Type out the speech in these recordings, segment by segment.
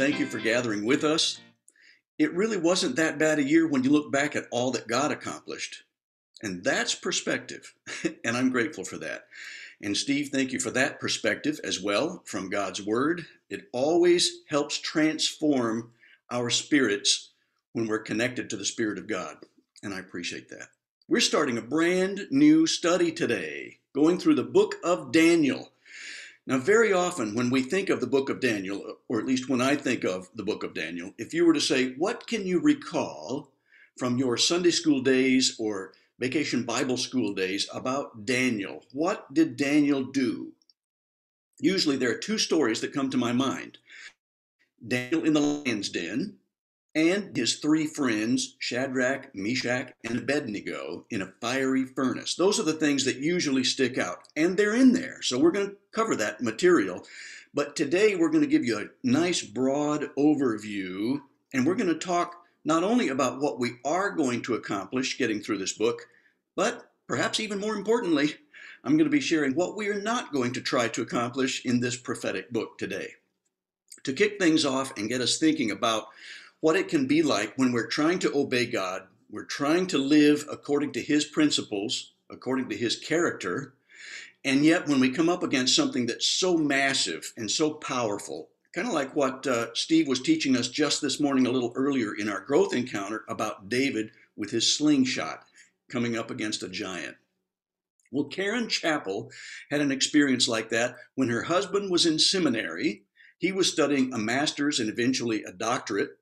thank you for gathering with us. It really wasn't that bad a year when you look back at all that God accomplished. And that's perspective, and I'm grateful for that. And Steve, thank you for that perspective as well from God's Word. It always helps transform our spirits when we're connected to the Spirit of God, and I appreciate that. We're starting a brand new study today, going through the book of Daniel. Now, very often when we think of the book of Daniel, or at least when I think of the book of Daniel, if you were to say, what can you recall from your Sunday school days or Vacation Bible School days about Daniel? What did Daniel do? Usually there are two stories that come to my mind. Daniel in the lion's den and his three friends, Shadrach, Meshach, and Abednego, in a fiery furnace. Those are the things that usually stick out, and they're in there. So we're going to cover that material. But today we're going to give you a nice broad overview, and we're going to talk not only about what we are going to accomplish getting through this book, but perhaps even more importantly, I'm going to be sharing what we are not going to try to accomplish in this prophetic book today. To kick things off and get us thinking about what it can be like when we're trying to obey God, we're trying to live according to His principles, according to His character, and yet when we come up against something that's so massive and so powerful, kind of like what Steve was teaching us just this morning a little earlier in our growth encounter about David with his slingshot coming up against a giant. Well, Karen Chappell had an experience like that when her husband was in seminary. He was studying a master's and eventually a doctorate,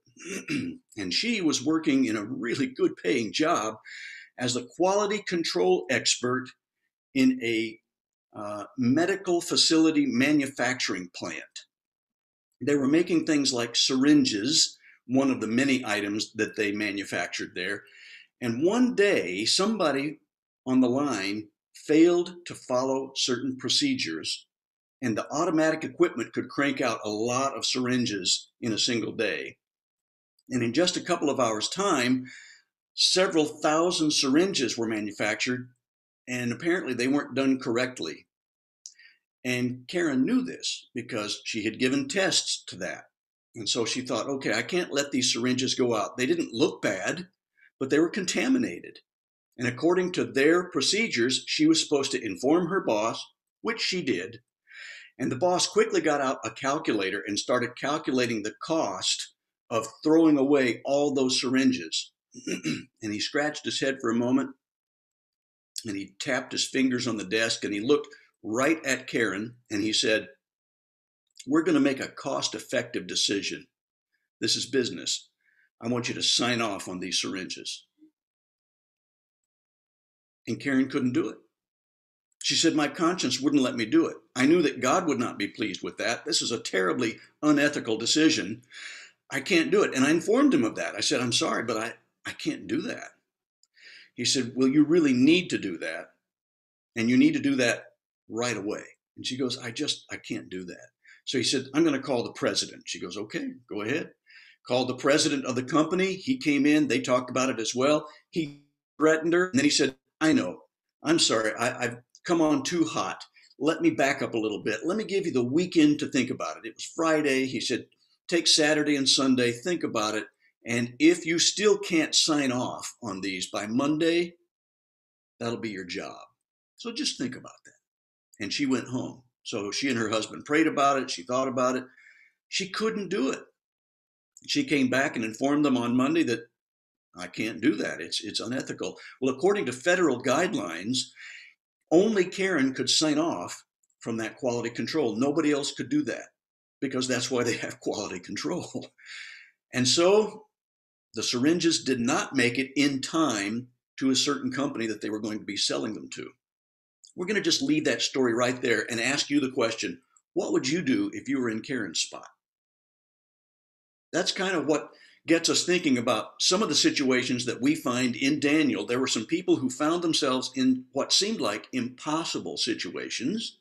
and she was working in a really good paying job as the quality control expert in a medical facility manufacturing plant. They were making things like syringes, one of the many items that they manufactured there. And one day, somebody on the line failed to follow certain procedures, and the automatic equipment could crank out a lot of syringes in a single day. And in just a couple of hours' time, several thousand syringes were manufactured, and apparently they weren't done correctly. And Karen knew this because she had given tests to that. And so she thought, okay, I can't let these syringes go out. They didn't look bad, but they were contaminated. And according to their procedures, she was supposed to inform her boss, which she did. And the boss quickly got out a calculator and started calculating the cost of throwing away all those syringes. And he scratched his head for a moment, and he tapped his fingers on the desk, and he looked right at Karen, and he said, we're going to make a cost-effective decision. This is business. I want you to sign off on these syringes. And Karen couldn't do it. She said, my conscience wouldn't let me do it. I knew that God would not be pleased with that. This is a terribly unethical decision. I can't do it. And I informed him of that. I said, I'm sorry, but I can't do that. He said, well, you really need to do that, and you need to do that right away. And she goes, I can't do that. So he said, I'm going to call the president. She goes, okay, go ahead. Called the president of the company. He came in. They talked about it as well. He threatened her. And then he said, I know. I'm sorry. I've come on too hot. Let me back up a little bit. Let me give you the weekend to think about it. It was Friday. He said, take Saturday and Sunday. Think about it. And if you still can't sign off on these by Monday, that'll be your job. So just think about that. And she went home. So she and her husband prayed about it. She thought about it. She couldn't do it. She came back and informed them on Monday that I can't do that. It's unethical. Well, according to federal guidelines, only Karen could sign off from that quality control. Nobody else could do that because that's why they have quality control. And so the syringes did not make it in time to a certain company that they were going to be selling them to. We're going to just leave that story right there and ask you the question, what would you do if you were in Karen's spot? That's kind of what gets us thinking about some of the situations that we find in Daniel. There were some people who found themselves in what seemed like impossible situations,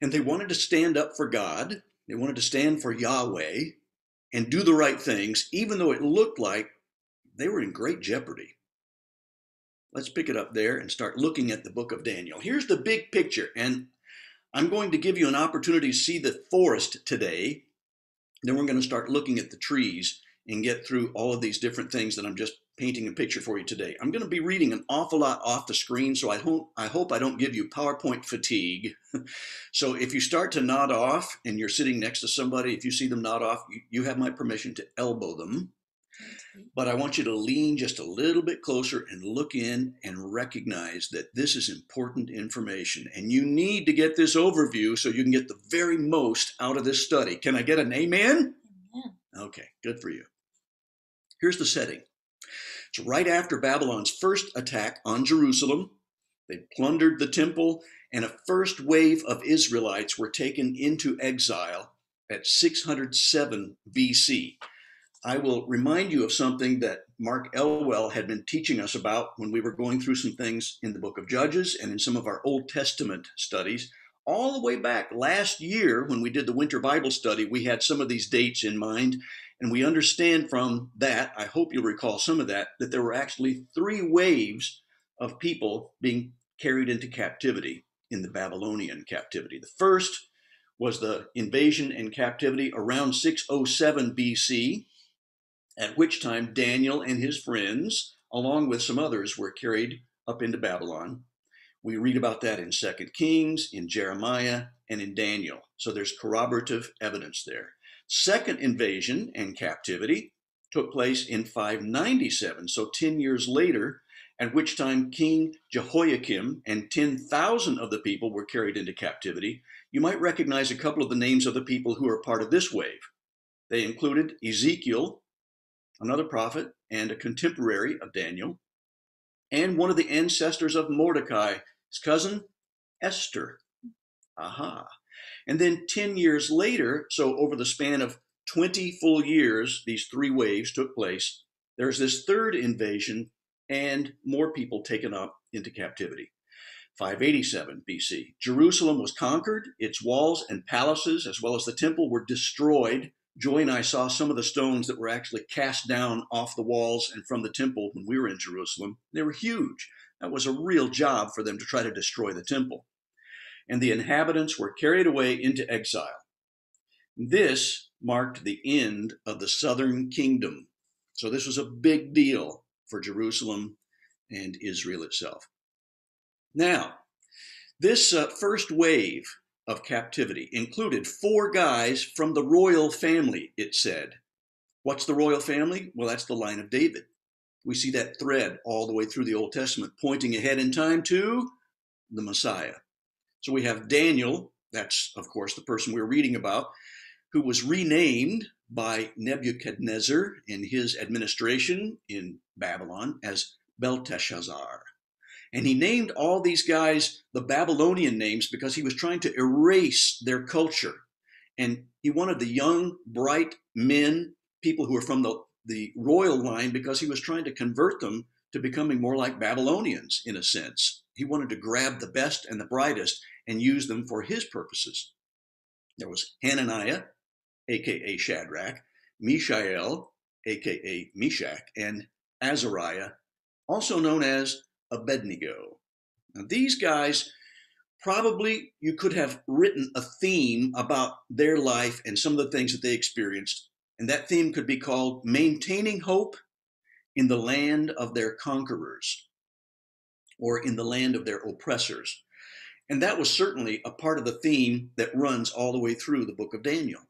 and they wanted to stand up for God. They wanted to stand for Yahweh and do the right things, even though it looked like they were in great jeopardy. Let's pick it up there and start looking at the book of Daniel. Here's the big picture, and I'm going to give you an opportunity to see the forest today Then we're going to start looking at the trees and get through all of these different things that I'm just painting a picture for you today. I'm going to be reading an awful lot off the screen, so I hope I don't give you PowerPoint fatigue. So if you start to nod off and you're sitting next to somebody, if you see them nod off, you have my permission to elbow them. But I want you to lean just a little bit closer and look in and recognize that this is important information. And you need to get this overview so you can get the very most out of this study. Can I get an amen? Amen. Okay, good for you. Here's the setting. It's right after Babylon's first attack on Jerusalem. They plundered the temple, and a first wave of Israelites were taken into exile at 607 BC. I will remind you of something that Mark Elwell had been teaching us about when we were going through some things in the Book of Judges and in some of our Old Testament studies. All the way back last year when we did the Winter Bible Study, we had some of these dates in mind, and we understand from that, I hope you'll recall some of that there were actually three waves of people being carried into captivity in the Babylonian captivity. The first was the invasion and captivity around 607 BC, at which time Daniel and his friends, along with some others, were carried up into Babylon. We read about that in Second Kings, in Jeremiah, and in Daniel. So there's corroborative evidence there. Second invasion and captivity took place in 597, so 10 years later, at which time King Jehoiakim and 10,000 of the people were carried into captivity. You might recognize a couple of the names of the people who are part of this wave. They included Ezekiel, another prophet and a contemporary of Daniel, and one of the ancestors of Mordecai, his cousin, Esther. Aha. And then 10 years later, so over the span of 20 full years, these three waves took place. There's this third invasion and more people taken up into captivity. 587 BC, Jerusalem was conquered. Its walls and palaces, as well as the temple, were destroyed. Joy and I saw some of the stones that were actually cast down off the walls and from the temple when we were in Jerusalem. They were huge. That was a real job for them to try to destroy the temple. And the inhabitants were carried away into exile. This marked the end of the southern kingdom. So this was a big deal for Jerusalem and Israel itself. Now, this first wave of captivity included four guys from the royal family, it said. What's the royal family? Well, that's the line of David. We see that thread all the way through the Old Testament, pointing ahead in time to the Messiah. So we have Daniel, that's of course the person we're reading about, who was renamed by Nebuchadnezzar in his administration in Babylon as Belteshazzar. And he named all these guys the Babylonian names because he was trying to erase their culture. And he wanted the young, bright men, people who were from the royal line, because he was trying to convert them to becoming more like Babylonians, in a sense. He wanted to grab the best and the brightest and use them for his purposes. There was Hananiah, a.k.a. Shadrach, Mishael, a.k.a. Meshach, and Azariah, also known as Abednego. Now, these guys, probably you could have written a theme about their life and some of the things that they experienced, and that theme could be called Maintaining Hope in the Land of Their Conquerors, or in the Land of Their Oppressors. And that was certainly a part of the theme that runs all the way through the book of Daniel.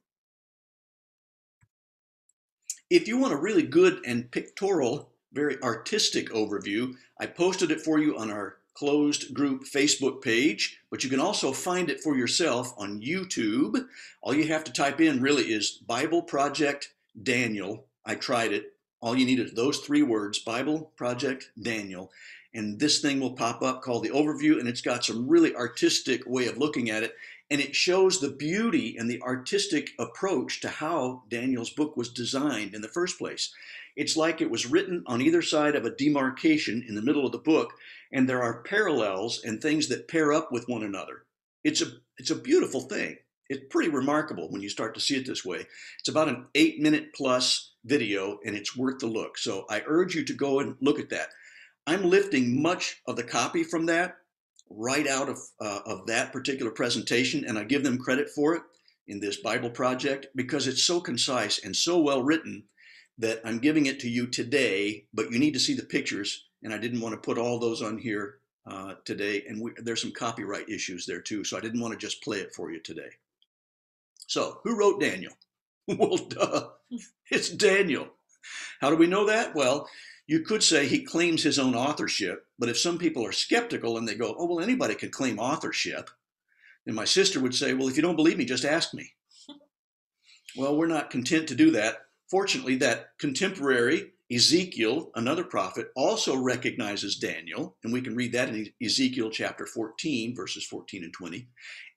If you want a really good and pictorial, very artistic overview, I posted it for you on our closed group Facebook page, but you can also find it for yourself on YouTube. All you have to type in really is Bible Project Daniel. I tried it. All you need is those three words, Bible Project Daniel, and this thing will pop up called the overview, and it's got some really artistic way of looking at it, and it shows the beauty and the artistic approach to how Daniel's book was designed in the first place. It's like it was written on either side of a demarcation in the middle of the book, and there are parallels and things that pair up with one another. It's a beautiful thing. It's pretty remarkable when you start to see it this way. It's about an 8-minute plus video, and it's worth the look. So I urge you to go and look at that. I'm lifting much of the copy from that right out of that particular presentation, and I give them credit for it. in this Bible Project because it's so concise and so well written that I'm giving it to you today, but you need to see the pictures, and I didn't want to put all those on here today, and there's some copyright issues there too, so I didn't want to just play it for you today. So, who wrote Daniel? Well, duh, it's Daniel. How do we know that? Well, you could say he claims his own authorship, but if some people are skeptical and they go, oh, well, anybody could claim authorship, then my sister would say, well, if you don't believe me, just ask me. Well, we're not content to do that. Fortunately, that contemporary Ezekiel, another prophet, also recognizes Daniel, and we can read that in Ezekiel chapter 14, verses 14 and 20.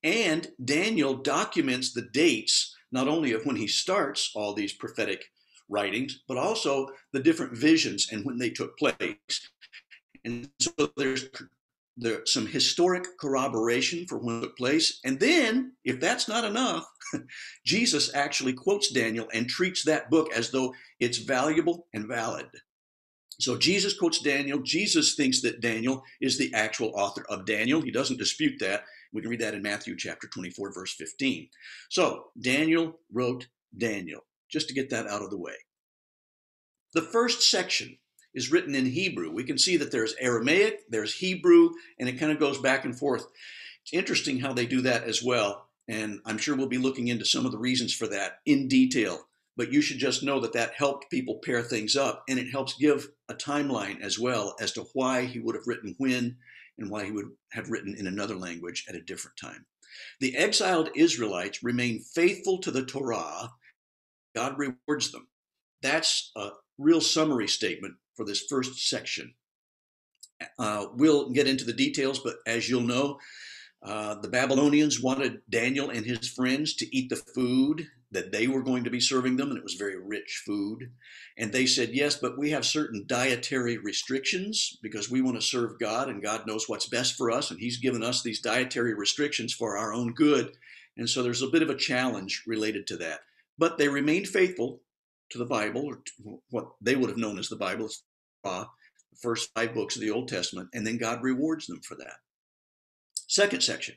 And Daniel documents the dates, not only of when he starts all these prophetic writings, but also the different visions and when they took place. And so there's some historic corroboration for when it took place. And then, if that's not enough, Jesus actually quotes Daniel and treats that book as though it's valuable and valid. So Jesus quotes Daniel. Jesus thinks that Daniel is the actual author of Daniel. He doesn't dispute that. We can read that in Matthew chapter 24, verse 15. So Daniel wrote Daniel, just to get that out of the way. The first section is written in Hebrew. We can see that there's Aramaic, there's Hebrew, and it kind of goes back and forth. It's interesting how they do that as well, and I'm sure we'll be looking into some of the reasons for that in detail, but you should just know that that helped people pair things up, and it helps give a timeline as well as to why he would have written when and why he would have written in another language at a different time. The exiled Israelites remain faithful to the Torah. God rewards them. That's a real summary statement for this first section. We'll get into the details, but as you'll know, the Babylonians wanted Daniel and his friends to eat the food that they were going to be serving them, and it was very rich food. And they said, yes, but we have certain dietary restrictions because we want to serve God, and God knows what's best for us, and he's given us these dietary restrictions for our own good. And so there's a bit of a challenge related to that. But they remained faithful to the Bible, or to what they would have known as the Bible, the first five books of the Old Testament, and then God rewards them for that. Second section.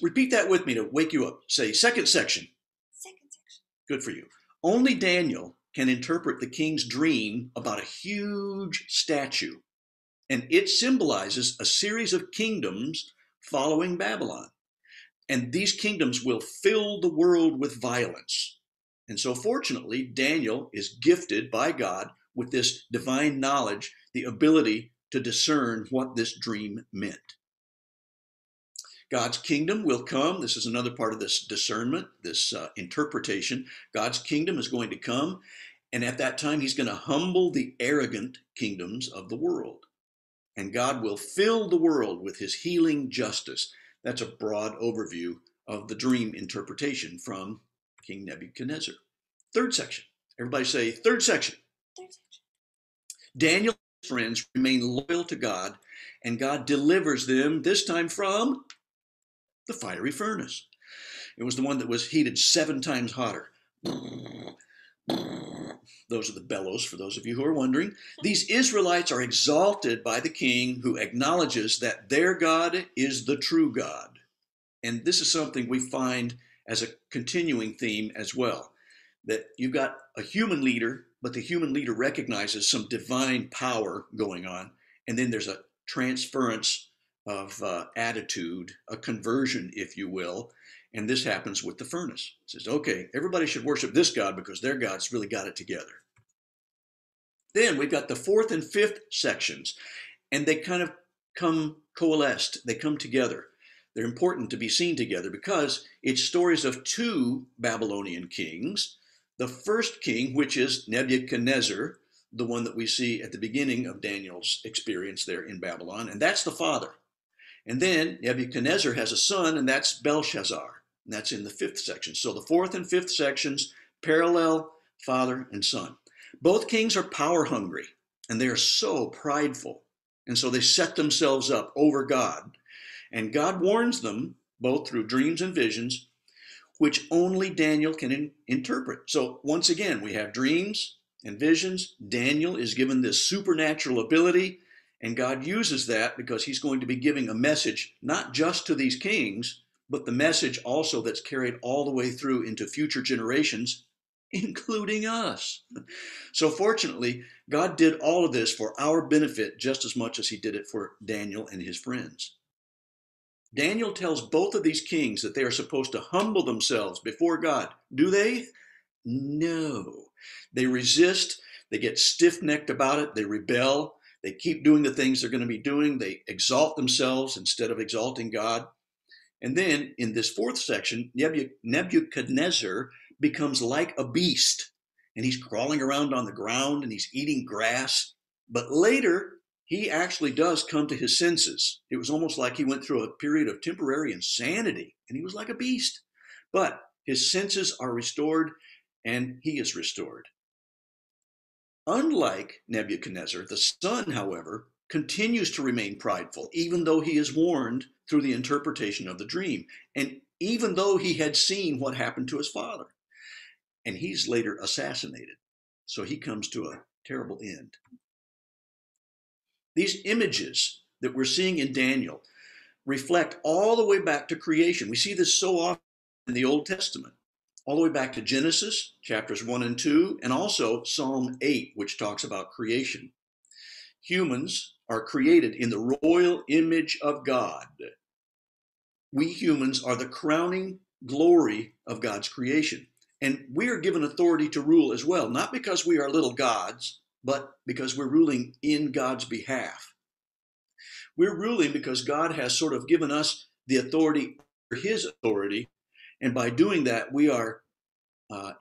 Repeat that with me to wake you up. Say, second section. Second section. Good for you. Only Daniel can interpret the king's dream about a huge statue, and it symbolizes a series of kingdoms following Babylon. And these kingdoms will fill the world with violence. And so fortunately, Daniel is gifted by God with this divine knowledge, the ability to discern what this dream meant. God's kingdom will come. This is another part of this discernment, this interpretation. God's kingdom is going to come. And at that time, he's going to humble the arrogant kingdoms of the world. And God will fill the world with his healing justice. That's a broad overview of the dream interpretation from King Nebuchadnezzar. Third section. Everybody say, third section. Third section. Daniel and his friends remain loyal to God, and God delivers them, this time from the fiery furnace. It was the one that was heated 7 times hotter. Those are the bellows, for those of you who are wondering. These Israelites are exalted by the king, who acknowledges that their God is the true God. And this is something we find as a continuing theme as well, that you've got a human leader, but the human leader recognizes some divine power going on. And then there's a transference of attitude, a conversion, if you will. And this happens with the furnace. It says, okay, everybody should worship this God because their God's really got it together. Then we've got the fourth and fifth sections, and they kind of come coalesced. They come together. They're important to be seen together because it's stories of 2 Babylonian kings. The first king, which is Nebuchadnezzar, the one that we see at the beginning of Daniel's experience there in Babylon, and that's the father. And then Nebuchadnezzar has a son, and that's Belshazzar. And that's in the 5th section. So the 4th and 5th sections parallel father and son. Both kings are power hungry, and they are so prideful. And so they set themselves up over God. And God warns them, both through dreams and visions, which only Daniel can interpret. So once again, we have dreams and visions. Daniel is given this supernatural ability. And God uses that because he's going to be giving a message, not just to these kings, but the message also that's carried all the way through into future generations, including us. So fortunately, God did all of this for our benefit just as much as he did it for Daniel and his friends. Daniel tells both of these kings that they are supposed to humble themselves before God. Do they? No. They resist. They get stiff-necked about it. They rebel. They keep doing the things they're going to be doing. They exalt themselves instead of exalting God. And then in this fourth section, Nebuchadnezzar becomes like a beast, and he's crawling around on the ground and he's eating grass. But later, he actually does come to his senses. It was almost like he went through a period of temporary insanity, and he was like a beast. But his senses are restored, and he is restored. Unlike Nebuchadnezzar, the son, however, continues to remain prideful, even though he is warned through the interpretation of the dream, and even though he had seen what happened to his father. And he's later assassinated, so he comes to a terrible end. These images that we're seeing in Daniel reflect all the way back to creation. We see this so often in the Old Testament, all the way back to Genesis, chapters 1 and 2, and also Psalm 8, which talks about creation. Humans are created in the royal image of God. We humans are the crowning glory of God's creation. And we are given authority to rule as well, not because we are little gods, but because we're ruling in God's behalf. We're ruling because God has sort of given us the authority for his authority. And by doing that, we are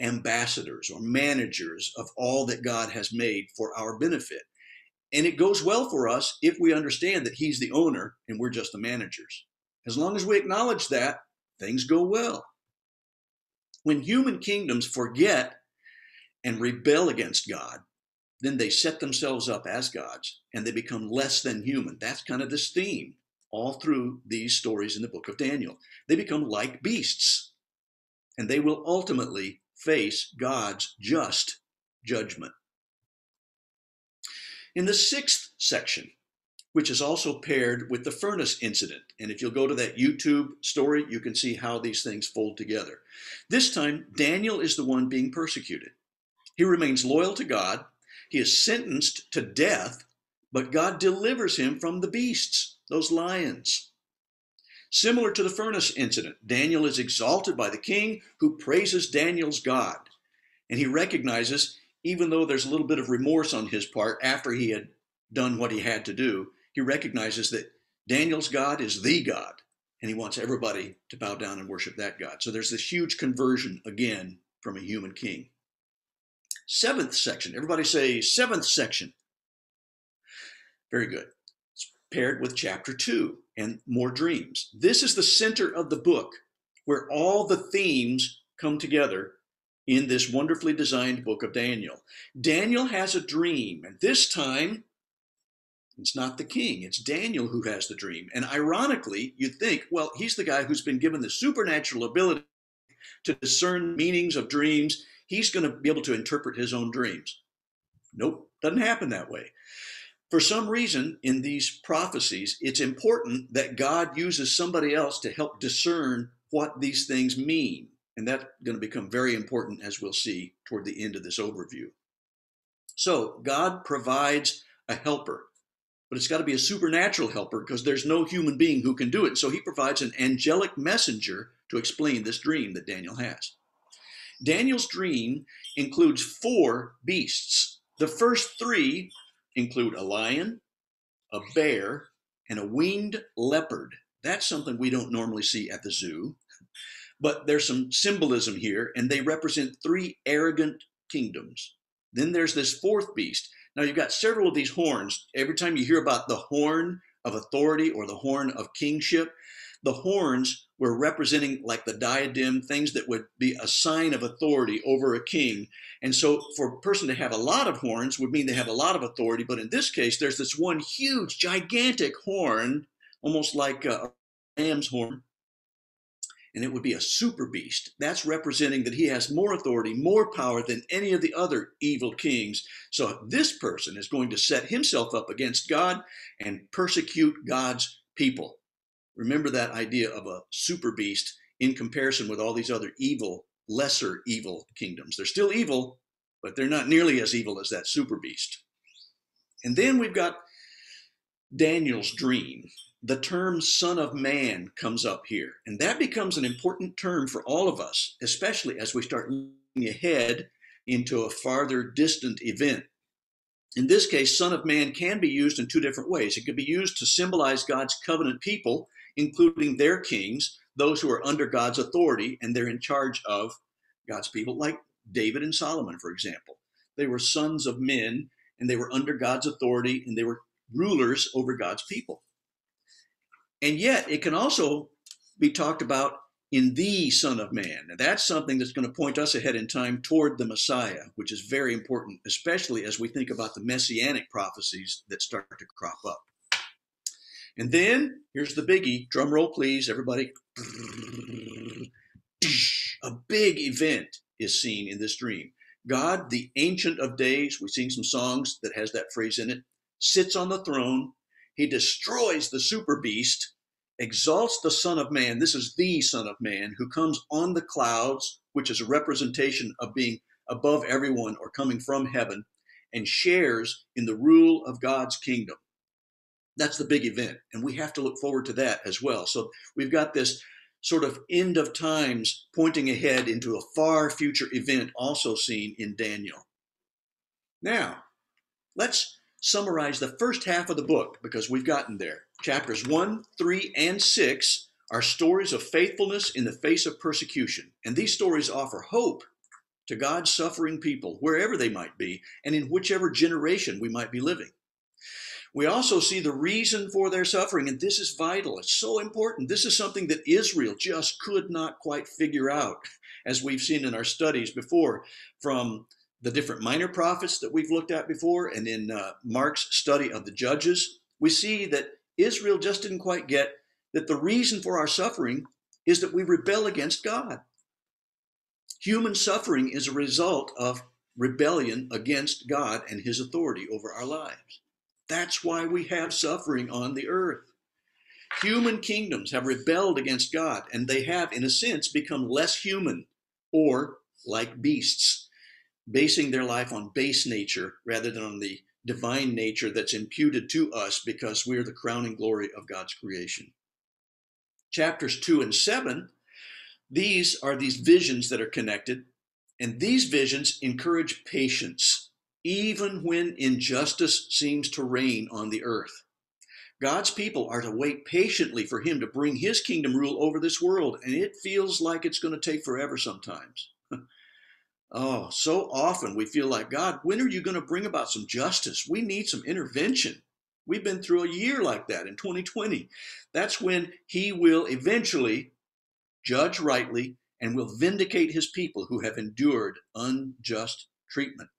ambassadors or managers of all that God has made for our benefit. And it goes well for us if we understand that he's the owner and we're just the managers. As long as we acknowledge that, things go well. When human kingdoms forget and rebel against God, then they set themselves up as gods and they become less than human. That's kind of this theme all through these stories in the book of Daniel. They become like beasts, and they will ultimately face God's just judgment. In the sixth section, which is also paired with the furnace incident, and if you'll go to that YouTube story, you can see how these things fold together. This time, Daniel is the one being persecuted. He remains loyal to God. He is sentenced to death, but God delivers him from the beasts, those lions. Similar to the furnace incident, Daniel is exalted by the king, who praises Daniel's God. And he recognizes, even though there's a little bit of remorse on his part after he had done what he had to do, he recognizes that Daniel's God is the God, and he wants everybody to bow down and worship that God. So there's this huge conversion again from a human king. Seventh section. Everybody say seventh section. Very good. Paired with chapter 2 and more dreams. This is the center of the book, where all the themes come together in this wonderfully designed book of Daniel. Daniel has a dream, and this time it's not the king, it's Daniel who has the dream. And ironically, you'd think, well, he's the guy who's been given the supernatural ability to discern meanings of dreams. He's going to be able to interpret his own dreams. Nope, doesn't happen that way. For some reason, in these prophecies, it's important that God uses somebody else to help discern what these things mean. And that's going to become very important, as we'll see toward the end of this overview. So God provides a helper, but it's got to be a supernatural helper because there's no human being who can do it. So he provides an angelic messenger to explain this dream that Daniel has. Daniel's dream includes 4 beasts. The first 3 include a lion, a bear, and a winged leopard. That's something we don't normally see at the zoo, but there's some symbolism here, and they represent 3 arrogant kingdoms. Then there's this 4th beast. Now, you've got several of these horns. Every time you hear about the horn of authority or the horn of kingship, the horns were representing, like the diadem, things that would be a sign of authority over a king. And so for a person to have a lot of horns would mean they have a lot of authority. But in this case, there's this one huge, gigantic horn, almost like a ram's horn. And it would be a super beast. That's representing that he has more authority, more power than any of the other evil kings. So this person is going to set himself up against God and persecute God's people. Remember that idea of a super beast in comparison with all these other evil, lesser evil kingdoms. They're still evil, but they're not nearly as evil as that super beast. And then we've got Daniel's dream. The term Son of Man comes up here, and that becomes an important term for all of us, especially as we start looking ahead into a farther distant event. In this case, Son of Man can be used in two different ways. It could be used to symbolize God's covenant people, including their kings, those who are under God's authority, and they're in charge of God's people, like David and Solomon, for example. They were sons of men, and they were under God's authority, and they were rulers over God's people. And yet, it can also be talked about in the Son of Man. Now, that's something that's going to point us ahead in time toward the Messiah, which is very important, especially as we think about the messianic prophecies that start to crop up. And then, here's the biggie. Drum roll, please, everybody. A big event is seen in this dream. God, the Ancient of Days, we sing some songs that has that phrase in it, sits on the throne. He destroys the super beast, exalts the Son of Man. This is the Son of Man who comes on the clouds, which is a representation of being above everyone or coming from heaven, and shares in the rule of God's kingdom. That's the big event, and we have to look forward to that as well. So we've got this sort of end of times pointing ahead into a far future event also seen in Daniel. Now, let's summarize the first half of the book, because we've gotten there. Chapters 1, 3, and 6 are stories of faithfulness in the face of persecution. And these stories offer hope to God's suffering people, wherever they might be, and in whichever generation we might be living. We also see the reason for their suffering, and this is vital. It's so important. This is something that Israel just could not quite figure out, as we've seen in our studies before from the different minor prophets that we've looked at before, and in Mark's study of the Judges, we see that Israel just didn't quite get that the reason for our suffering is that we rebel against God. Human suffering is a result of rebellion against God and His authority over our lives. That's why we have suffering on the earth. Human kingdoms have rebelled against God, and they have, in a sense, become less human or like beasts, basing their life on base nature rather than on the divine nature that's imputed to us because we are the crowning glory of God's creation. Chapters 2 and 7, these are these visions that are connected, and these visions encourage patience, even when injustice seems to reign on the earth. God's people are to wait patiently for Him to bring His kingdom rule over this world, and it feels like it's going to take forever sometimes. Oh, so often we feel like, God, when are you going to bring about some justice? We need some intervention. We've been through a year like that in 2020. That's when He will eventually judge rightly and will vindicate His people who have endured unjust treatment.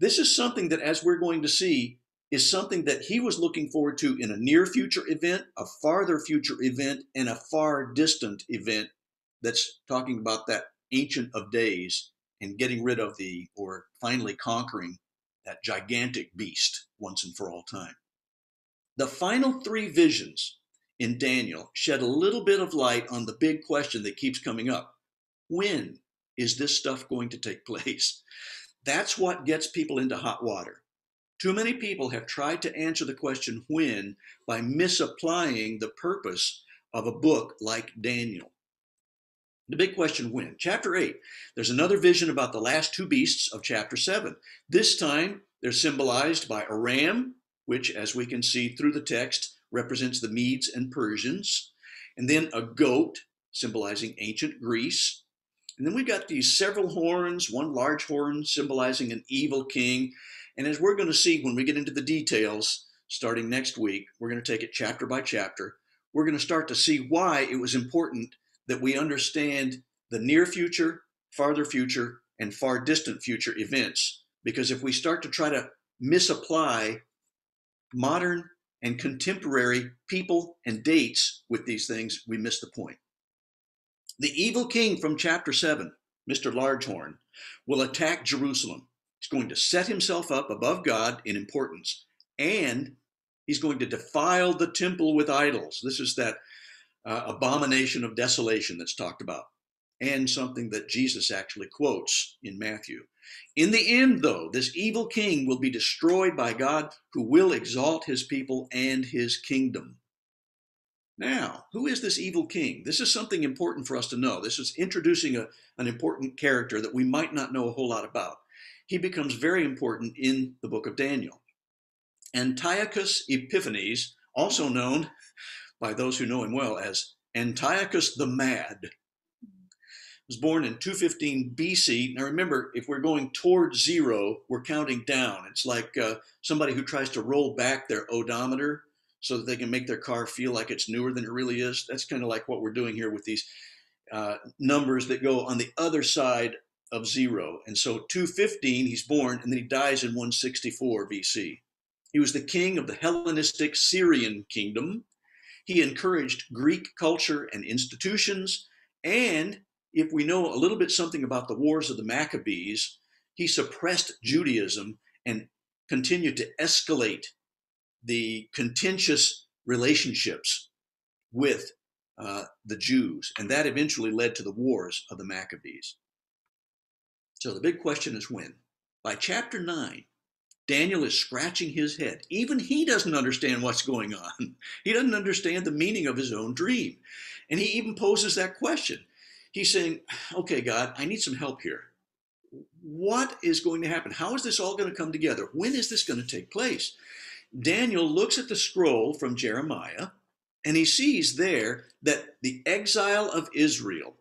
This is something that, as we're going to see, is something that He was looking forward to in a near future event, a farther future event, and a far distant event that's talking about that Ancient of Days and getting rid of or finally conquering that gigantic beast once and for all time. The final three visions in Daniel shed a little bit of light on the big question that keeps coming up. When is this stuff going to take place? That's what gets people into hot water. Too many people have tried to answer the question when by misapplying the purpose of a book like Daniel. The big question, when? Chapter 8, there's another vision about the last two beasts of chapter 7. This time, they're symbolized by a ram, which, as we can see through the text, represents the Medes and Persians, and then a goat, symbolizing ancient Greece. And then we've got these several horns, one large horn symbolizing an evil king. And as we're going to see when we get into the details, starting next week, we're going to take it chapter by chapter. We're going to start to see why it was important that we understand the near future, farther future, and far distant future events. Because if we start to try to misapply modern and contemporary people and dates with these things, we miss the point. The evil king from chapter 7, Mr. Largehorn, will attack Jerusalem. He's going to set himself up above God in importance, and He's going to defile the temple with idols. This is that abomination of desolation that's talked about, and something that Jesus actually quotes in Matthew. In the end, though, this evil king will be destroyed by God, who will exalt his people and his kingdom. Now, who is this evil king? This is something important for us to know. This is introducing an important character that we might not know a whole lot about. He becomes very important in the book of Daniel. Antiochus Epiphanes, also known by those who know him well as Antiochus the Mad, was born in 215 BC. Now remember, if we're going toward zero, we're counting down. It's like somebody who tries to roll back their odometer so that they can make their car feel like it's newer than it really is. That's kind of like what we're doing here with these numbers that go on the other side of zero. And so 215, he's born, and then he dies in 164 BC. He was the king of the Hellenistic Syrian kingdom. He encouraged Greek culture and institutions. And if we know a little bit something about the wars of the Maccabees, he suppressed Judaism and continued to escalate the contentious relationships with the Jews. And that eventually led to the wars of the Maccabees. So the big question is when? By chapter 9, Daniel is scratching his head. Even he doesn't understand what's going on. He doesn't understand the meaning of his own dream. And he even poses that question. He's saying, okay, God, I need some help here. What is going to happen? How is this all going to come together? When is this going to take place? Daniel looks at the scroll from Jeremiah, and he sees there that the exile of Israel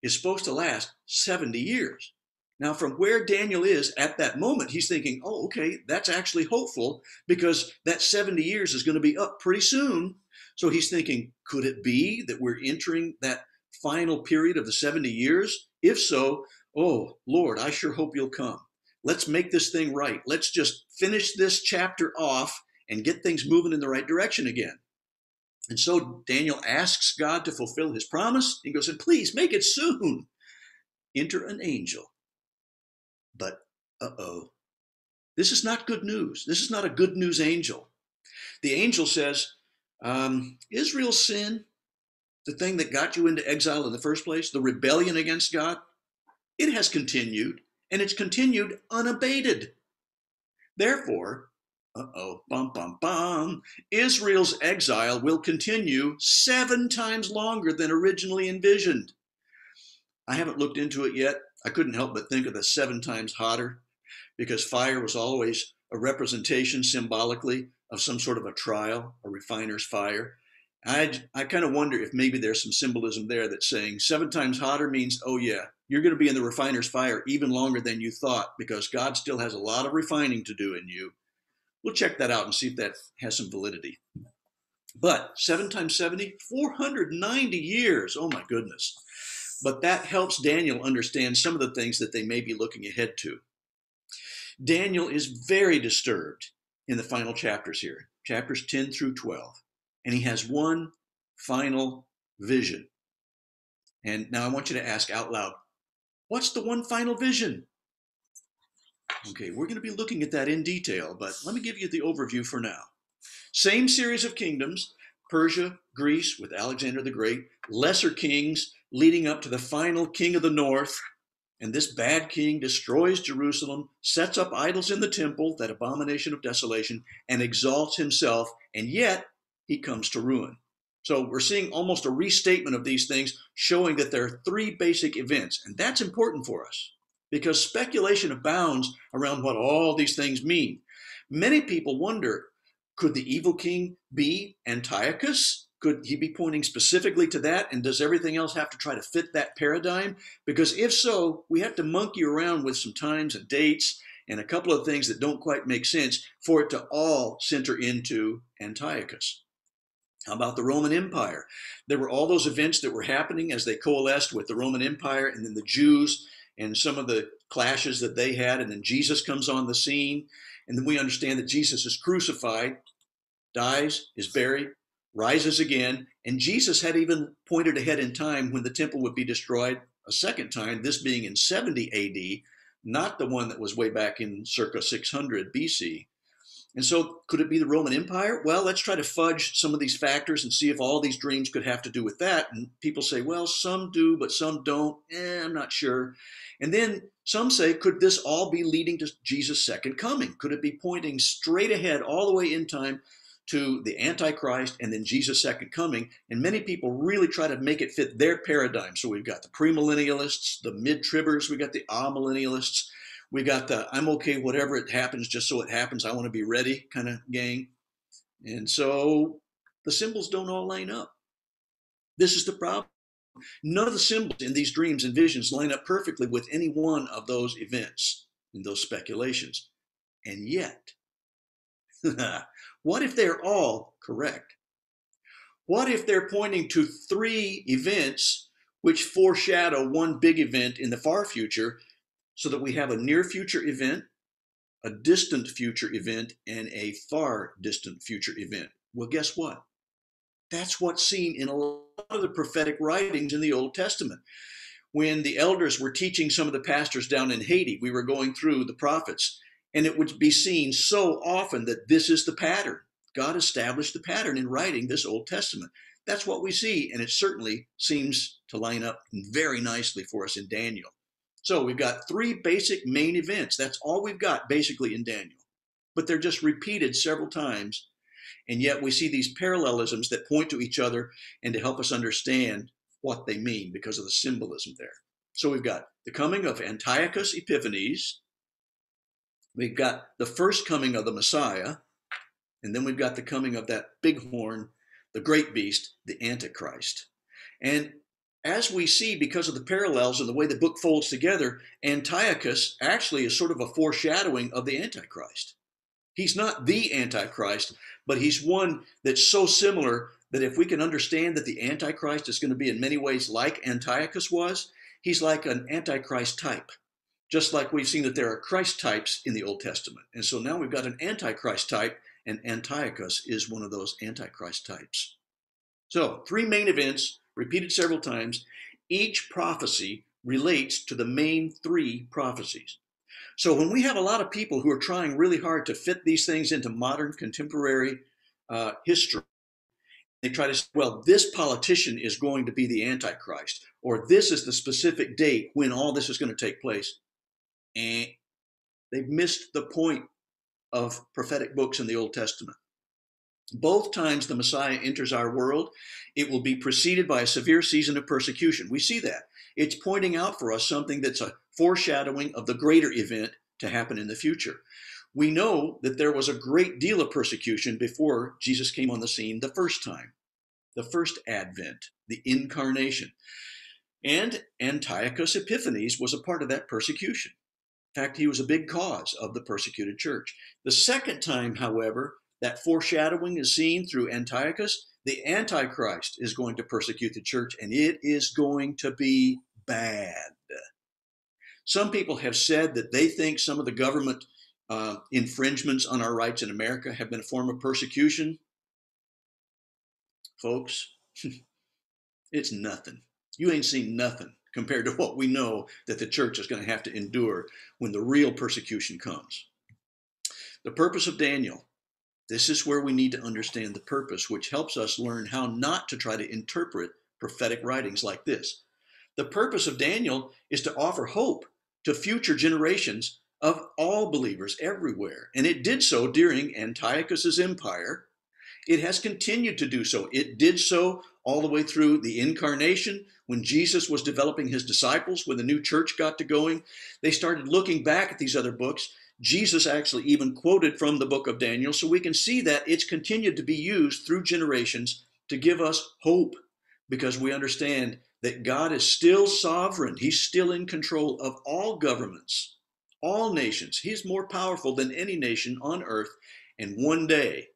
is supposed to last 70 years. Now, from where Daniel is at that moment, he's thinking, oh, okay, that's actually hopeful, because that 70 years is going to be up pretty soon. So he's thinking, could it be that we're entering that final period of the 70 years? If so, oh, Lord, I sure hope you'll come. Let's make this thing right. Let's just finish this chapter off and get things moving in the right direction again. And so Daniel asks God to fulfill his promise. He goes, and please make it soon. Enter an angel. But, uh-oh, this is not good news. This is not a good news angel. The angel says, Israel's sin, the thing that got you into exile in the first place, the rebellion against God, it has continued. And it's continued unabated. Therefore, uh-oh, bum, bum, bum, Israel's exile will continue 7 times longer than originally envisioned. I haven't looked into it yet. I couldn't help but think of the 7 times hotter, because fire was always a representation symbolically of some sort of a trial, a refiner's fire. I kind of wonder if maybe there's some symbolism there that's saying 7 times hotter means, oh yeah, you're going to be in the refiner's fire even longer than you thought, because God still has a lot of refining to do in you. We'll check that out and see if that has some validity. But 7 times 70, 490 years. Oh my goodness. But that helps Daniel understand some of the things that they may be looking ahead to. Daniel is very disturbed in the final chapters here, chapters 10 through 12. And he has one final vision. And now I want you to ask out loud, what's the one final vision? Okay, we're going to be looking at that in detail, but let me give you the overview for now. Same series of kingdoms, Persia, Greece with Alexander the Great, lesser kings leading up to the final king of the north. And this bad king destroys Jerusalem, sets up idols in the temple, that abomination of desolation, and exalts himself. And yet, he comes to ruin. So we're seeing almost a restatement of these things, showing that there are 3 basic events. And that's important for us, because speculation abounds around what all these things mean. Many people wonder, could the evil king be Antiochus? Could he be pointing specifically to that? And does everything else have to try to fit that paradigm? Because if so, we have to monkey around with some times and dates and a couple of things that don't quite make sense for it to all center into Antiochus. How about the Roman Empire? There were all those events that were happening as they coalesced with the Roman Empire and then the Jews and some of the clashes that they had. And then Jesus comes on the scene. And then we understand that Jesus is crucified, dies, is buried, rises again. And Jesus had even pointed ahead in time when the temple would be destroyed a second time, this being in 70 AD, not the one that was way back in circa 600 BC. And so could it be the Roman Empire? Well, let's try to fudge some of these factors and see if all these dreams could have to do with that. And people say, well, some do, but some don't. I'm not sure. And then some say, could this all be leading to Jesus' second coming? Could it be pointing straight ahead all the way in time to the Antichrist and then Jesus' second coming? And many people really try to make it fit their paradigm. So we've got the premillennialists, the mid-tribbers, we've got the amillennialists, we got the I'm okay, whatever it happens, just so it happens, I want to be ready kind of gang. And so the symbols don't all line up. This is the problem. None of the symbols in these dreams and visions line up perfectly with any one of those events and those speculations. And yet, what if they're all correct? What if they're pointing to three events which foreshadow one big event in the far future, so that we have a near future event, a distant future event, and a far distant future event? Well, guess what? That's what's seen in a lot of the prophetic writings in the Old Testament. When the elders were teaching some of the pastors down in Haiti, we were going through the prophets, and it would be seen so often that this is the pattern. God established the pattern in writing this Old Testament. That's what we see, and it certainly seems to line up very nicely for us in Daniel. So we've got three basic main events. That's all we've got basically in Daniel. But they're just repeated several times. And yet we see these parallelisms that point to each other and to help us understand what they mean because of the symbolism there. So we've got the coming of Antiochus Epiphanes. We've got the first coming of the Messiah. And then we've got the coming of that big horn, the great beast, the Antichrist. And as we see, because of the parallels and the way the book folds together, Antiochus actually is sort of a foreshadowing of the Antichrist. He's not the Antichrist, but he's one that's so similar that if we can understand that the Antichrist is going to be in many ways like Antiochus was, he's like an Antichrist type, just like we've seen that there are Christ types in the Old Testament. And so now we've got an Antichrist type, and Antiochus is one of those Antichrist types. So three main events, repeated several times. Each prophecy relates to the main three prophecies. So when we have a lot of people who are trying really hard to fit these things into modern contemporary history, they try to say, well, this politician is going to be the Antichrist, or this is the specific date when all this is going to take place. And they've missed the point of prophetic books in the Old Testament. Both times the Messiah enters our world, it will be preceded by a severe season of persecution. We see that. It's pointing out for us something that's a foreshadowing of the greater event to happen in the future. We know that there was a great deal of persecution before Jesus came on the scene the first time, the first advent, the incarnation. And Antiochus Epiphanes was a part of that persecution. In fact, he was a big cause of the persecuted church. The second time, however, that foreshadowing is seen through Antiochus. The Antichrist is going to persecute the church, and it is going to be bad. Some people have said that they think some of the government infringements on our rights in America have been a form of persecution. Folks, it's nothing. You ain't seen nothing compared to what we know that the church is going to have to endure when the real persecution comes. The purpose of Daniel. This is where we need to understand the purpose, which helps us learn how not to try to interpret prophetic writings like this. The purpose of Daniel is to offer hope to future generations of all believers everywhere. And it did so during Antiochus's empire. It has continued to do so. It did so all the way through the incarnation, when Jesus was developing his disciples, when the new church got to going. They started looking back at these other books. Jesus actually even quoted from the book of Daniel, so we can see that it's continued to be used through generations to give us hope, because we understand that God is still sovereign. He's still in control of all governments, all nations. He's more powerful than any nation on earth, and one day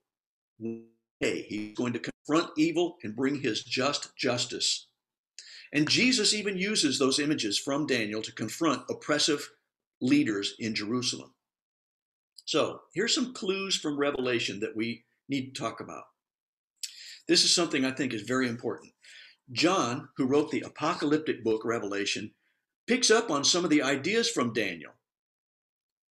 he's going to confront evil and bring his just justice. And Jesus even uses those images from Daniel to confront oppressive leaders in Jerusalem. So here's some clues from Revelation that we need to talk about. This is something I think is very important. John, who wrote the apocalyptic book Revelation, picks up on some of the ideas from Daniel.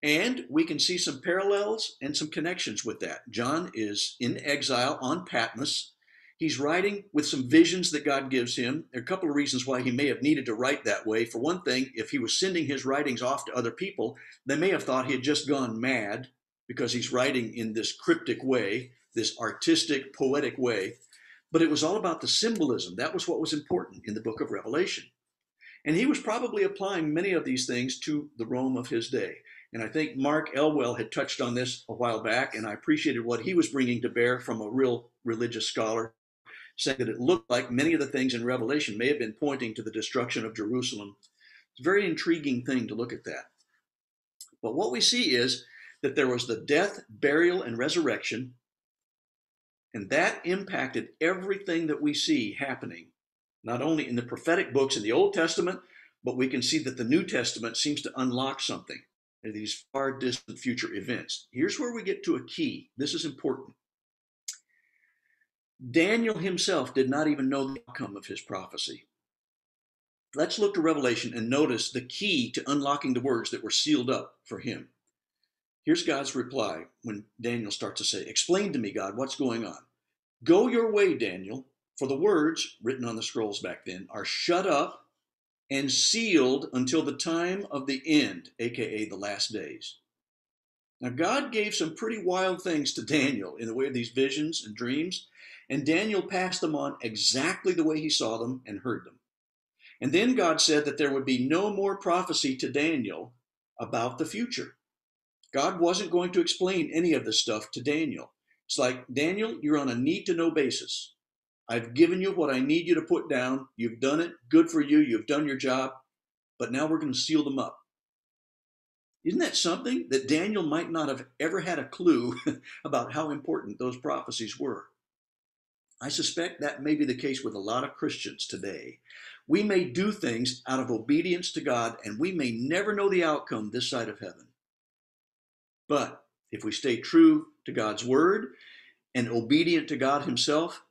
And we can see some parallels and some connections with that. John is in exile on Patmos. He's writing with some visions that God gives him. There are a couple of reasons why he may have needed to write that way. For one thing, if he was sending his writings off to other people, they may have thought he had just gone mad because he's writing in this cryptic way, this artistic, poetic way. But it was all about the symbolism. That was what was important in the book of Revelation. And he was probably applying many of these things to the Rome of his day. And I think Mark Elwell had touched on this a while back, and I appreciated what he was bringing to bear from a real religious scholar, saying that it looked like many of the things in Revelation may have been pointing to the destruction of Jerusalem. It's a very intriguing thing to look at that. But what we see is that there was the death, burial, and resurrection, and that impacted everything that we see happening, not only in the prophetic books in the Old Testament, but we can see that the New Testament seems to unlock something. These far distant future events. Here's where we get to a key. This is important. Daniel himself did not even know the outcome of his prophecy. Let's look to Revelation and notice the key to unlocking the words that were sealed up for him. Here's God's reply when Daniel starts to say, "Explain to me, God, what's going on. Go your way, Daniel, for the words written on the scrolls back then are shut up and sealed until the time of the end," aka the last days. Now, God gave some pretty wild things to Daniel in the way of these visions and dreams, and Daniel passed them on exactly the way he saw them and heard them. And then God said that there would be no more prophecy to Daniel about the future. God wasn't going to explain any of this stuff to Daniel. It's like, Daniel, you're on a need-to-know basis. I've given you what I need you to put down. You've done it. Good for you. You've done your job. But now we're going to seal them up. Isn't that something? That Daniel might not have ever had a clue about how important those prophecies were. I suspect that may be the case with a lot of Christians today. We may do things out of obedience to God, and we may never know the outcome this side of heaven. But if we stay true to God's word and obedient to God himself,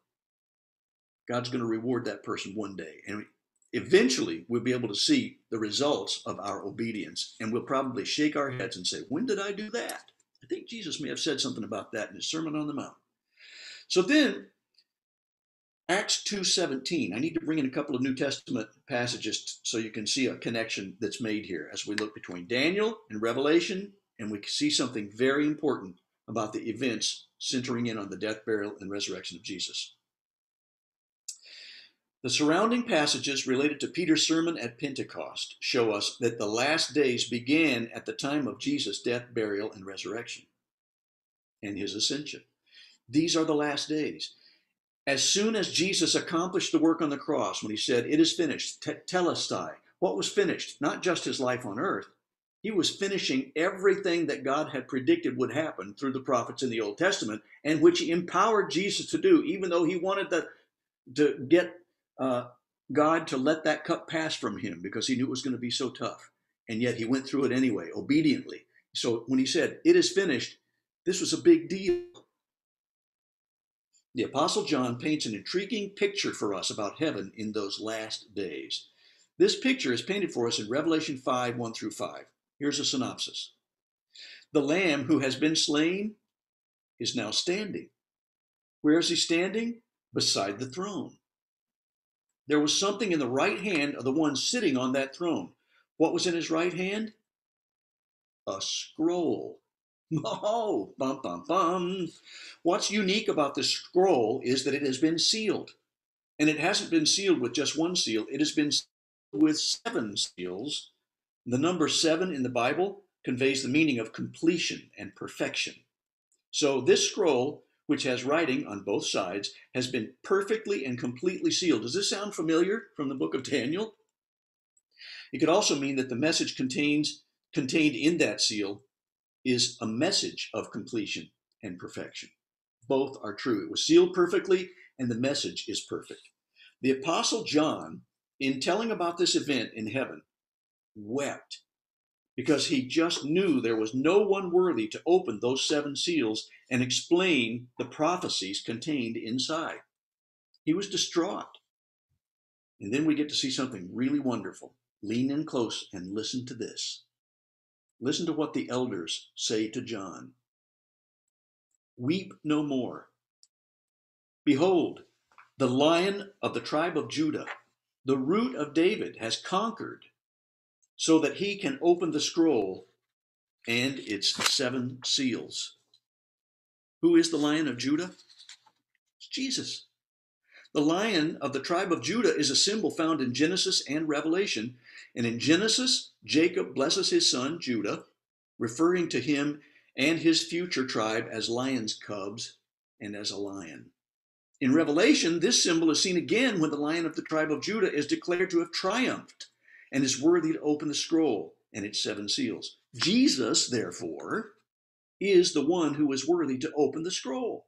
God's going to reward that person one day. And eventually, we'll be able to see the results of our obedience. And we'll probably shake our heads and say, when did I do that? I think Jesus may have said something about that in his Sermon on the Mount. So then, Acts 2:17. I need to bring in a couple of New Testament passages so you can see a connection that's made here as we look between Daniel and Revelation. And we see something very important about the events centering in on the death, burial, and resurrection of Jesus. The surrounding passages related to Peter's sermon at Pentecost show us that the last days began at the time of Jesus' death, burial, and resurrection, and his ascension. These are the last days. As soon as Jesus accomplished the work on the cross, when he said, "It is finished," telestai, what was finished? Not just his life on earth. He was finishing everything that God had predicted would happen through the prophets in the Old Testament, and which he empowered Jesus to do, even though he wanted to get God to let that cup pass from him because he knew it was going to be so tough. And yet he went through it anyway, obediently. So when he said, "It is finished," this was a big deal. The Apostle John paints an intriguing picture for us about heaven in those last days. This picture is painted for us in Revelation 5:1-5. Here's a synopsis. The Lamb who has been slain is now standing. Where is he standing? Beside the throne. There was something in the right hand of the one sitting on that throne. What was in his right hand? A scroll. Oh, bum, bum, bum. What's unique about this scroll is that it has been sealed. And it hasn't been sealed with just one seal. It has been sealed with 7 seals. The number 7 in the Bible conveys the meaning of completion and perfection. So this scroll, which has writing on both sides, has been perfectly and completely sealed. Does this sound familiar from the book of Daniel? It could also mean that the message contained in that seal is a message of completion and perfection. Both are true. It was sealed perfectly, and the message is perfect. The Apostle John, in telling about this event in heaven, wept, because he just knew there was no one worthy to open those 7 seals and explain the prophecies contained inside. He was distraught. And then we get to see something really wonderful. Lean in close and listen to this. Listen to what the elders say to John. Weep no more. Behold, the Lion of the tribe of Judah, the Root of David, has conquered, so that he can open the scroll and its 7 seals. Who is the Lion of Judah? It's Jesus. The Lion of the tribe of Judah is a symbol found in Genesis and Revelation. And in Genesis, Jacob blesses his son, Judah, referring to him and his future tribe as lion's cubs and as a lion. In Revelation, this symbol is seen again when the Lion of the tribe of Judah is declared to have triumphed and is worthy to open the scroll and its 7 seals. Jesus, therefore, is the one who is worthy to open the scroll.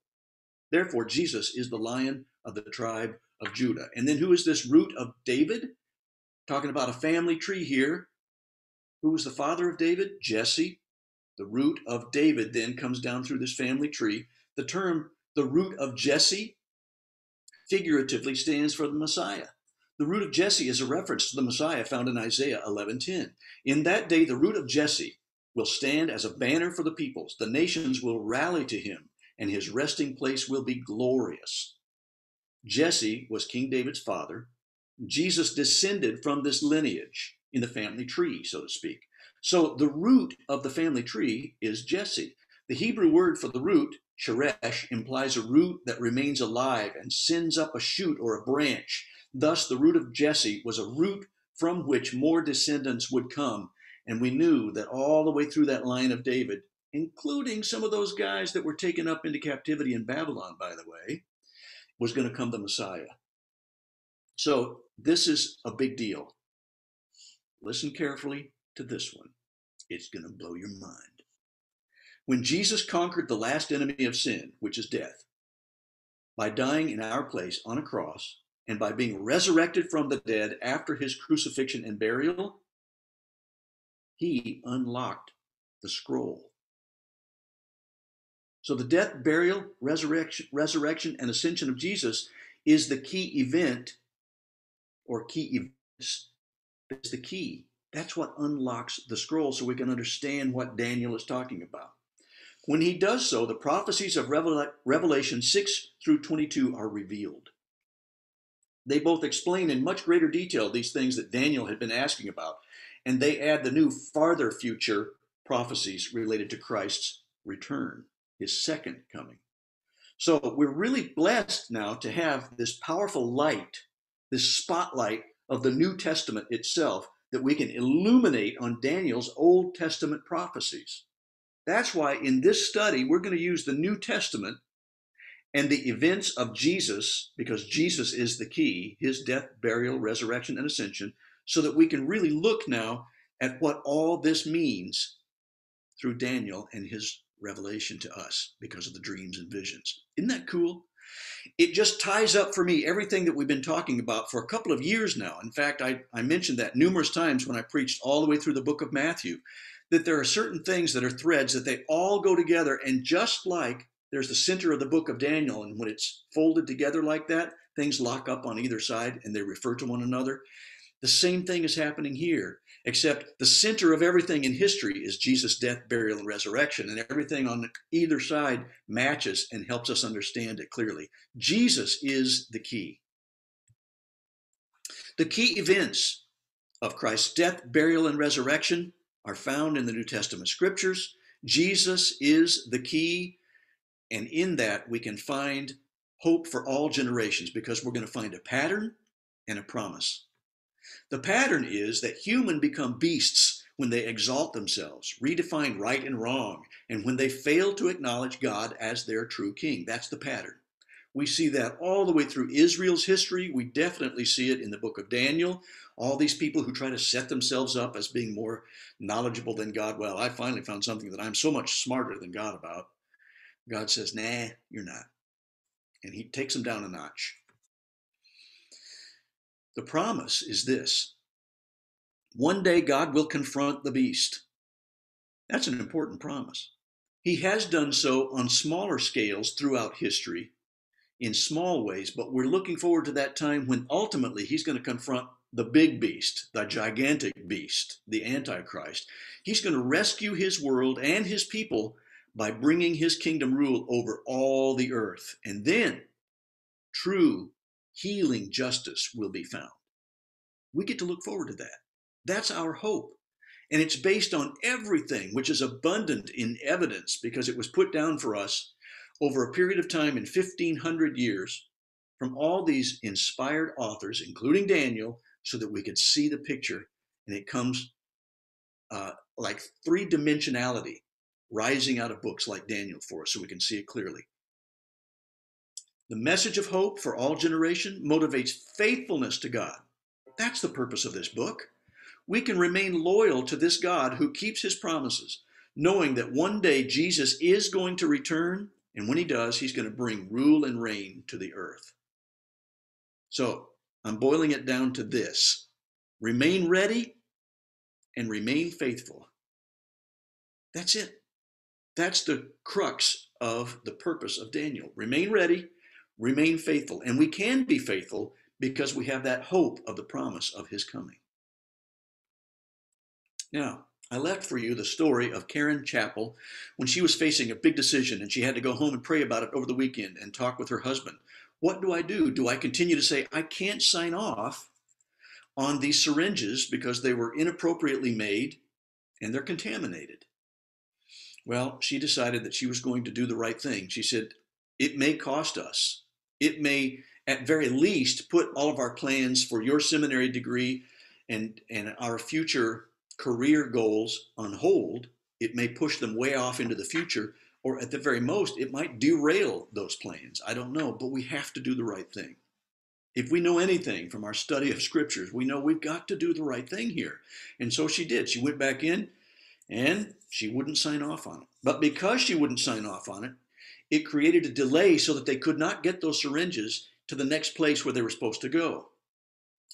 Therefore, Jesus is the Lion of the tribe of Judah. And then who is this Root of David? Talking about a family tree here. Who was the father of David? Jesse. The root of David then comes down through this family tree. The term, the root of Jesse, figuratively stands for the Messiah. The root of Jesse is a reference to the Messiah found in Isaiah 11:10. In that day, the root of Jesse will stand as a banner for the peoples. The nations will rally to him, and his resting place will be glorious. Jesse was King David's father. Jesus descended from this lineage in the family tree, so to speak. So the root of the family tree is Jesse. The Hebrew word for the root, sheresh, implies a root that remains alive and sends up a shoot or a branch. Thus, the root of Jesse was a root from which more descendants would come. And we knew that all the way through that line of David, including some of those guys that were taken up into captivity in Babylon, by the way, was going to come the Messiah. So this is a big deal. Listen carefully to this one. It's going to blow your mind. When Jesus conquered the last enemy of sin, which is death, by dying in our place on a cross and by being resurrected from the dead after his crucifixion and burial, he unlocked the scroll. So the death, burial, resurrection, and ascension of Jesus is the key event or key events. It's the key. That's what unlocks the scroll so we can understand what Daniel is talking about. When he does so, the prophecies of Revelation 6 through 22 are revealed. They both explain in much greater detail these things that Daniel had been asking about, and they add the new farther future prophecies related to Christ's return, his second coming. So we're really blessed now to have this powerful light, this spotlight of the New Testament itself that we can illuminate on Daniel's Old Testament prophecies. That's why in this study, we're going to use the New Testament and the events of Jesus, because Jesus is the key, his death, burial, resurrection, and ascension, so that we can really look now at what all this means through Daniel and his revelation to us because of the dreams and visions. Isn't that cool? It just ties up for me everything that we've been talking about for a couple of years now. In fact, I mentioned that numerous times when I preached all the way through the book of Matthew, that there are certain things that are threads that they all go together. And just like there's the center of the book of Daniel, and when it's folded together like that, things lock up on either side and they refer to one another. The same thing is happening here, except the center of everything in history is Jesus' death, burial, and resurrection, and everything on either side matches and helps us understand it clearly. Jesus is the key. The key events of Christ's death, burial, and resurrection are found in the New Testament scriptures. Jesus is the key, and in that we can find hope for all generations because we're going to find a pattern and a promise. The pattern is that humans become beasts when they exalt themselves, redefine right and wrong, and when they fail to acknowledge God as their true king. That's the pattern. We see that all the way through Israel's history. We definitely see it in the book of Daniel. All these people who try to set themselves up as being more knowledgeable than God. Well, I finally found something that I'm so much smarter than God about. God says, nah, you're not. And he takes them down a notch. The promise is this. One day God will confront the beast. That's an important promise. He has done so on smaller scales throughout history, in small ways, but we're looking forward to that time when ultimately he's going to confront the big beast, the gigantic beast, the Antichrist. He's going to rescue his world and his people by bringing his kingdom rule over all the earth. And then true healing justice will be found. We get to look forward to that. That's our hope. And it's based on everything which is abundant in evidence, because it was put down for us over a period of time in 1,500 years from all these inspired authors, including Daniel, so that we could see the picture. And it comes like three-dimensionality rising out of books like Daniel for us so we can see it clearly. The message of hope for all generation motivates faithfulness to God. That's the purpose of this book. We can remain loyal to this God who keeps his promises, knowing that one day Jesus is going to return, and when he does, he's going to bring rule and reign to the earth. So I'm boiling it down to this: remain ready and remain faithful. That's it. That's the crux of the purpose of Daniel. Remain ready, remain faithful. And we can be faithful because we have that hope of the promise of his coming. Now, I left for you the story of Karen Chappell when she was facing a big decision and she had to go home and pray about it over the weekend and talk with her husband. What do I do? Do I continue to say, I can't sign off on these syringes because they were inappropriately made and they're contaminated? Well, she decided that she was going to do the right thing. She said, it may cost us. It may, at very least, put all of our plans for your seminary degree and our future career goals on hold. It may push them way off into the future, or at the very most, it might derail those plans. I don't know, but we have to do the right thing. If we know anything from our study of scriptures, we know we've got to do the right thing here. And so she did. She went back in and she wouldn't sign off on it. But because she wouldn't sign off on it, it created a delay so that they could not get those syringes to the next place where they were supposed to go.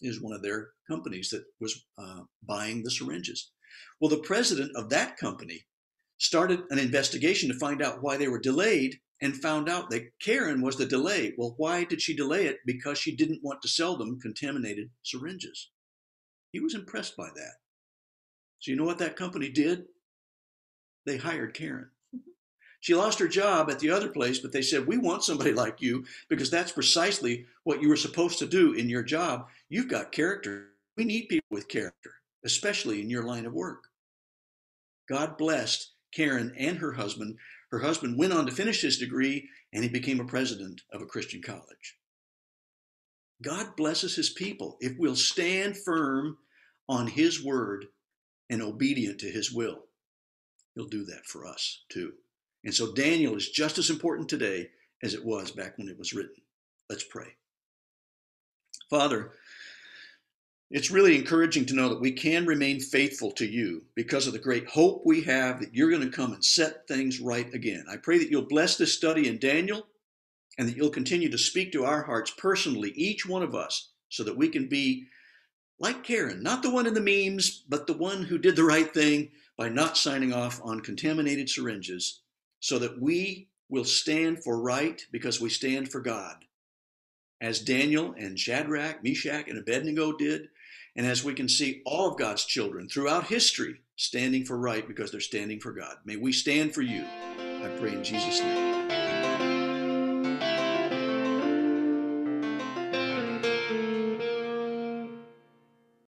Is one of their companies that was buying the syringes. Well, the president of that company started an investigation to find out why they were delayed and found out that Karen was the delay. Well, why did she delay it? Because she didn't want to sell them contaminated syringes. He was impressed by that. So you know what that company did? They hired Karen. She lost her job at the other place, but they said, we want somebody like you because that's precisely what you were supposed to do in your job. You've got character. We need people with character, especially in your line of work. God blessed Karen and her husband. Her husband went on to finish his degree, and he became a president of a Christian college. God blesses his people if we'll stand firm on his word and obedient to his will. He'll do that for us, too. And so Daniel is just as important today as it was back when it was written. Let's pray. Father, it's really encouraging to know that we can remain faithful to you because of the great hope we have that you're going to come and set things right again. I pray that you'll bless this study in Daniel and that you'll continue to speak to our hearts personally, each one of us, so that we can be like Karen, not the one in the memes, but the one who did the right thing by not signing off on contaminated syringes, so that we will stand for right because we stand for God, as Daniel and Shadrach, Meshach, and Abednego did, and as we can see all of God's children throughout history standing for right because they're standing for God. May we stand for you. I pray in Jesus' name.